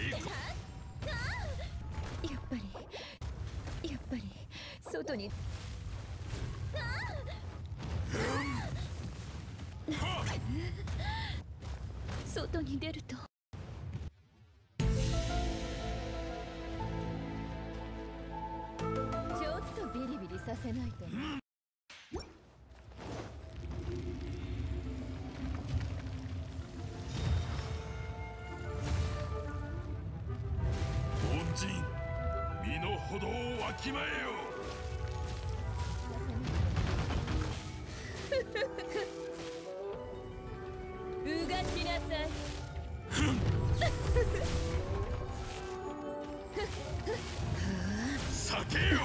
やっぱり外に出るとちょっとビリビリさせないとね。歩道をわきまえよ。うがちなさい。避けよ。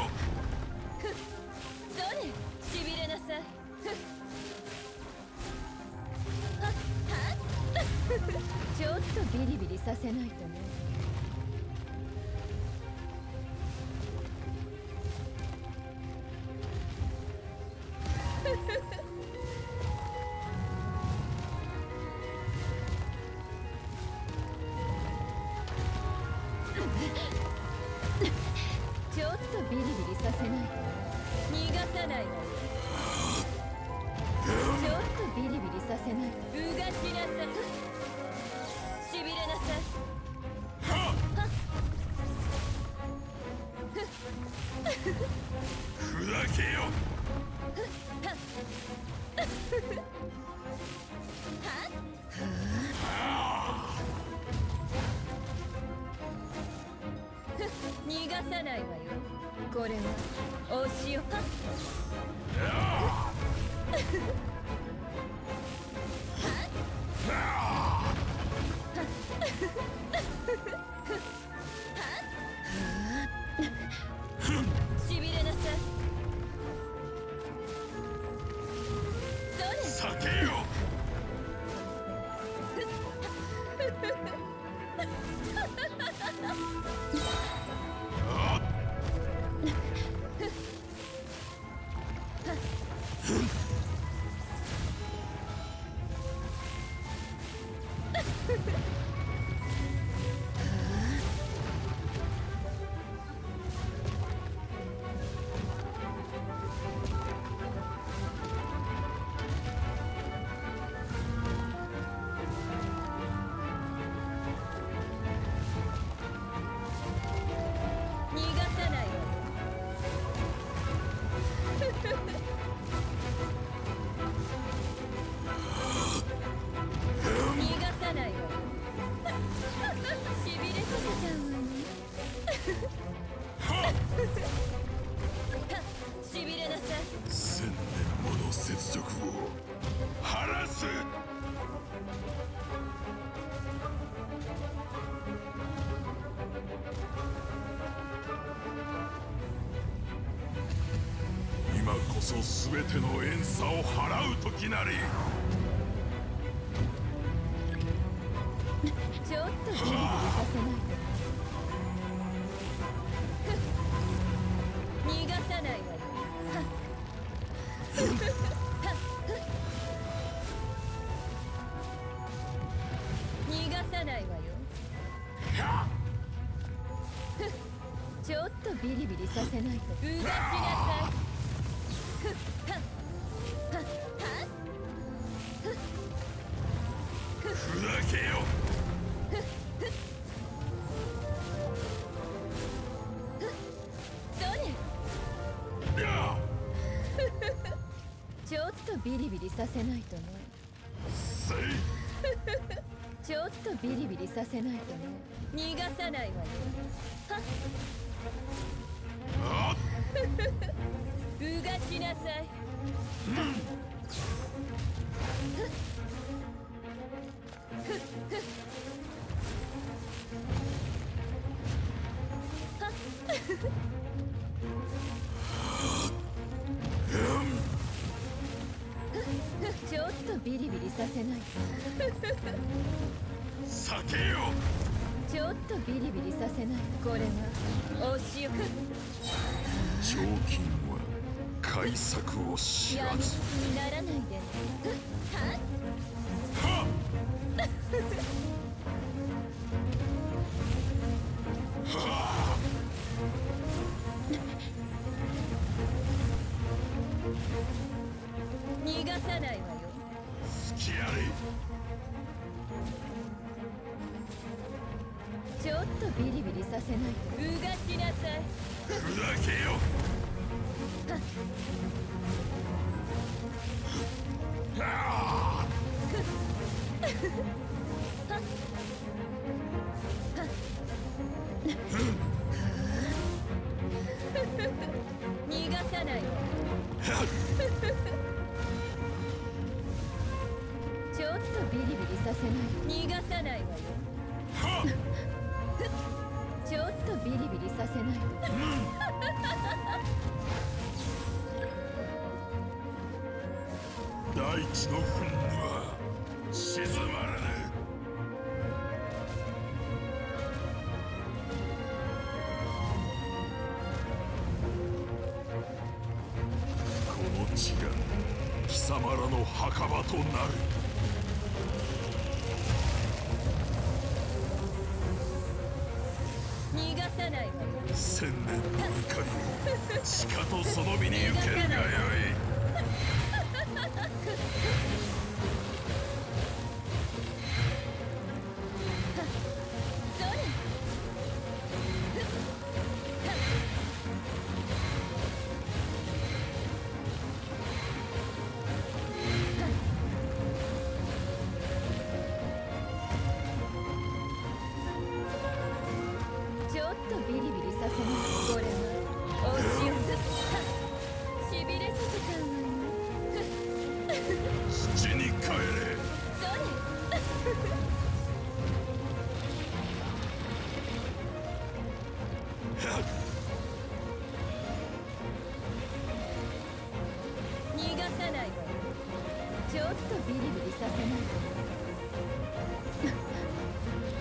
それ、しびれなさい。ちょっとビリビリさせないとね。これはおしよか。しびれなさい。避けよ。すべての怨嗟を払う時なり。ちょっとビリビリさせないと。逃がさないわよ。逃がさないわよ。ちょっとビリビリさせないと。うがちなさい。砕けよ。ちょっとビリビリさせないとね。ちょっとビリビリさせないとね。逃がさないわよ。はっうがちなさい。ちょっとビリビリさせない避けよ。ちょっとビリビリさせない。これはお仕置き。常勤対策を知らずにならないで。はっちょっとビリビリさせないとうがちなさい。ふざけよ。逃がさない。ちょっとビリビリさせない。逃がさないわよ。ちょっとビリビリさせない。大地の噴霧は沈まれぬ。この地が貴様らの墓場となる。千年の怒りをしかとその身に受けるがよい。ちょっとビリビリ。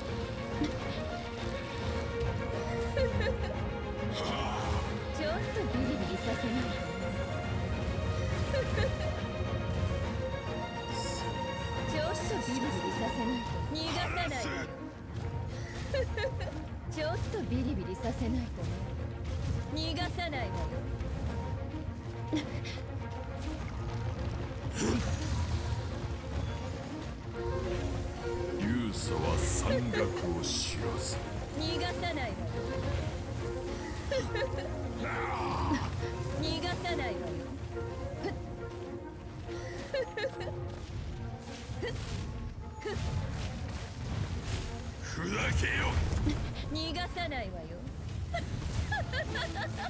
ちょっとビリビリさせないと。ちょっとビリビリさせない。ちょっとビリビリさせない。逃がさない。ちょっとビリビリさせないと。逃がさないわよ。勇者は山岳を知らず。逃がさないわよ。逃がさないわよ。ふざけよ。逃がさないわよ。逃が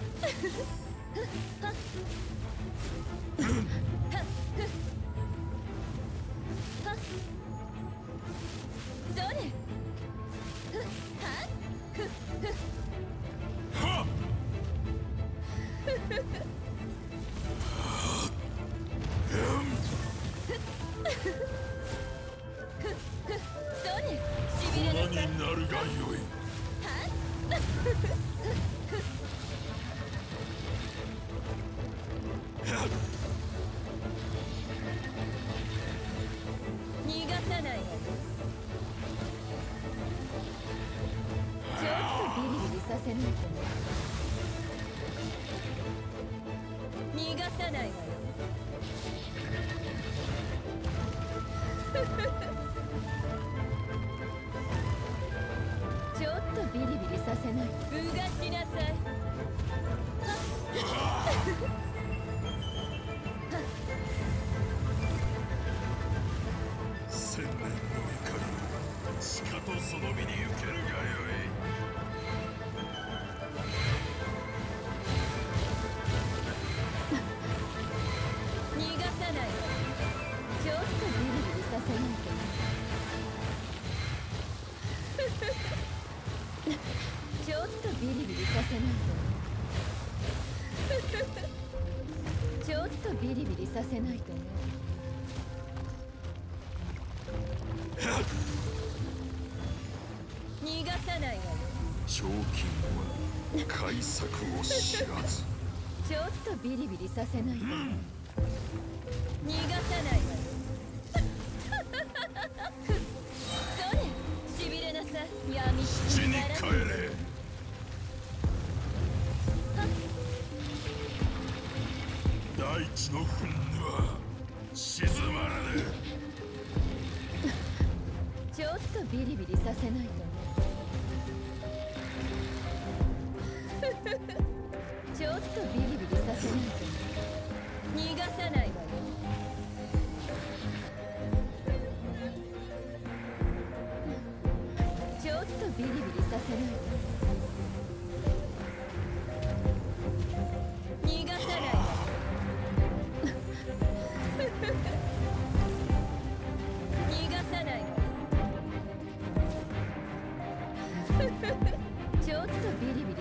さないわよ。ちょっとビリビリさせない。うがちなさい。千年の怒りをしかとその身に受けるがよい。ちょっとビリビリさせないと。ちょっとビリビリさせないとね。逃がさないわよ。賞金は改作を知らず。ちょっとビリビリさせないと。逃がさないわよ。死に帰れ。大地の噴霧は沈まらぬ。とビリビリさせないとね。ちょっとビリビリさせないとね。逃がさないわよ。ちょっとビリビリさせないとね。 ちょっとビリビリ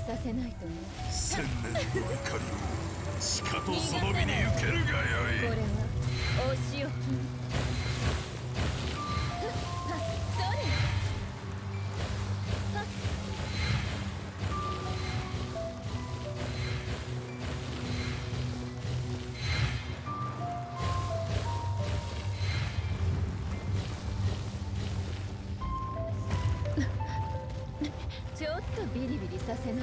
させないとね。千年の怒りをしかとその身に受けるがよい。これはお仕置き。 ちょっとビリビリさせないとね。